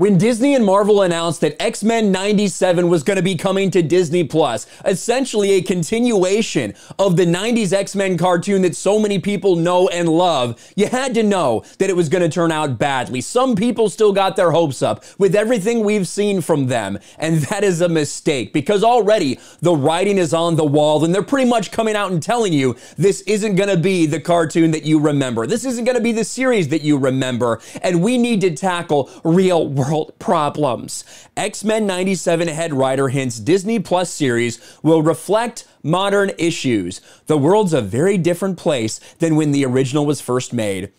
When Disney and Marvel announced that X-Men 97 was going to be coming to Disney+, essentially a continuation of the 90s X-Men cartoon that so many people know and love, you had to know that it was going to turn out badly. Some people still got their hopes up with everything we've seen from them, and that is a mistake, because already the writing is on the wall, and they're pretty much coming out and telling you this isn't going to be the cartoon that you remember. This isn't going to be the series that you remember, and we need to tackle real-world problems. X-Men 97 head writer hints Disney Plus series will reflect modern issues. The world's a very different place than when the original was first made.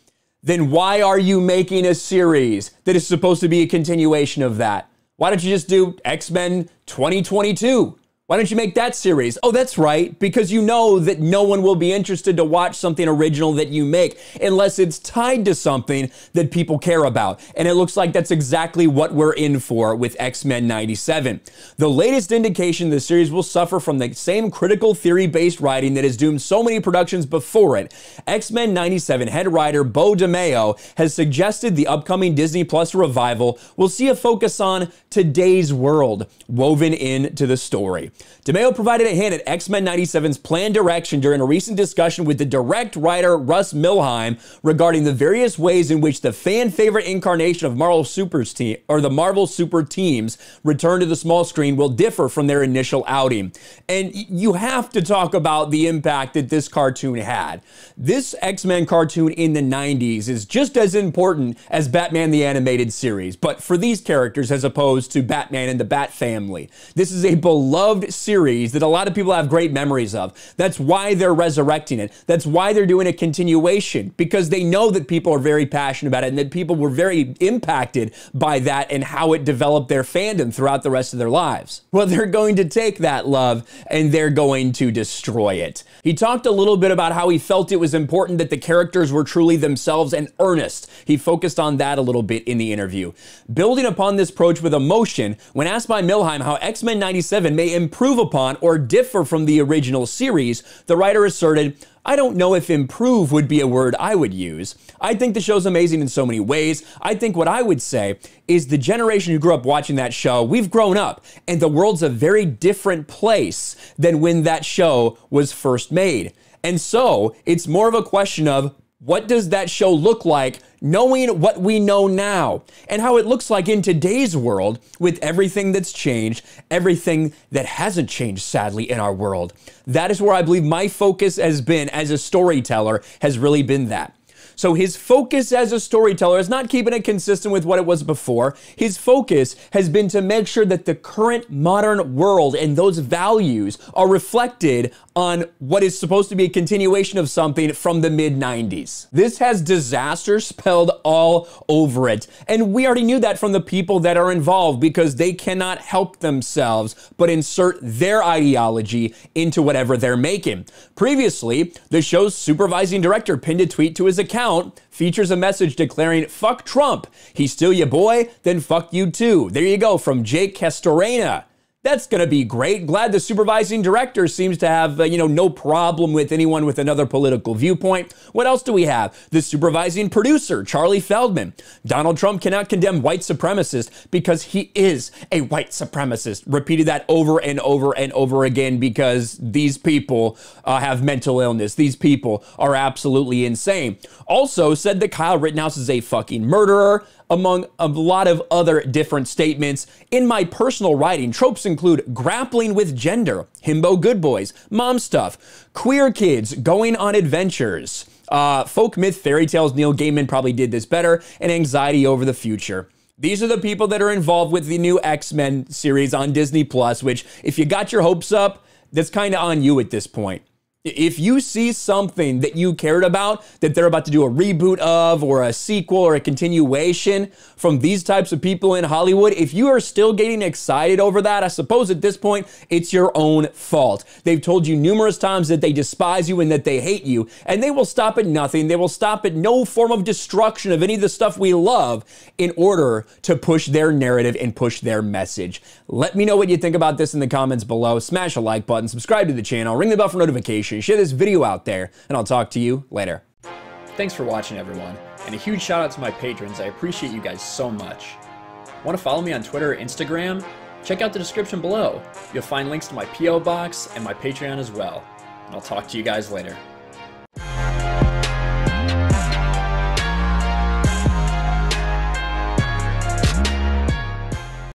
Then why are you making a series that is supposed to be a continuation of that? Why don't you just do X-Men 2022? Why don't you make that series? Oh, that's right, because you know that no one will be interested to watch something original that you make unless it's tied to something that people care about. And it looks like that's exactly what we're in for with X-Men 97. The latest indication the series will suffer from the same critical theory-based writing that has doomed so many productions before it. X-Men 97 head writer Beau DeMayo has suggested the upcoming Disney Plus revival will see a focus on today's world woven into the story. DeMayo provided a hint at X-Men 97's planned direction during a recent discussion with the direct writer Russ Milheim regarding the various ways in which the fan-favorite incarnation of the Marvel Super Team's return to the small screen will differ from their initial outing. And you have to talk about the impact that this cartoon had. This X-Men cartoon in the 90s is just as important as Batman the Animated Series, but for these characters as opposed to Batman and the Bat Family. This is a beloved series that a lot of people have great memories of. That's why they're resurrecting it. That's why they're doing a continuation, because they know that people are very passionate about it and that people were very impacted by that and how it developed their fandom throughout the rest of their lives. Well, they're going to take that love and they're going to destroy it. He talked a little bit about how he felt it was important that the characters were truly themselves and earnest. He focused on that a little bit in the interview. Building upon this approach with emotion, when asked by Milheim how X-Men 97 may improve upon or differ from the original series, the writer asserted, "I don't know if improve would be a word I would use. I think the show's amazing in so many ways. I think what I would say is the generation who grew up watching that show, we've grown up, and the world's a very different place than when that show was first made. And so it's more of a question of what does that show look like knowing what we know now and how it looks like in today's world with everything that's changed, everything that hasn't changed, sadly, in our world." That is where I believe my focus has been as a storyteller has really been that. So his focus as a storyteller is not keeping it consistent with what it was before. His focus has been to make sure that the current modern world and those values are reflected on what is supposed to be a continuation of something from the mid-90s. This has disaster spelled all over it. And we already knew that from the people that are involved because they cannot help themselves but insert their ideology into whatever they're making. Previously, the show's supervising director pinned a tweet to his account features a message declaring, "Fuck Trump. He's still your boy, then fuck you too." There you go, from Jake Castorena. That's gonna be great. Glad the supervising director seems to have, no problem with anyone with another political viewpoint. What else do we have? The supervising producer, Charlie Feldman. "Donald Trump cannot condemn white supremacists because he is a white supremacist." Repeated that over and over and over again because these people have mental illness. These people are absolutely insane. Also said that Kyle Rittenhouse is a fucking murderer, among a lot of other different statements. In my personal writing, tropes include grappling with gender, himbo good boys, mom stuff, queer kids going on adventures, folk myth fairy tales, Neil Gaiman probably did this better, and anxiety over the future. These are the people that are involved with the new X-Men series on Disney+, which if you got your hopes up, that's kind of on you at this point. If you see something that you cared about, that they're about to do a reboot of or a sequel or a continuation from these types of people in Hollywood, if you are still getting excited over that, I suppose at this point, it's your own fault. They've told you numerous times that they despise you and that they hate you, and they will stop at nothing. They will stop at no form of destruction of any of the stuff we love in order to push their narrative and push their message. Let me know what you think about this in the comments below. Smash a like button, subscribe to the channel, ring the bell for notifications, share this video out there, and I'll talk to you later. Thanks for watching, everyone, and a huge shout out to my patrons. I appreciate you guys so much. Want to follow me on Twitter or Instagram? Check out the description below. You'll find links to my P.O. Box and my Patreon as well. And I'll talk to you guys later.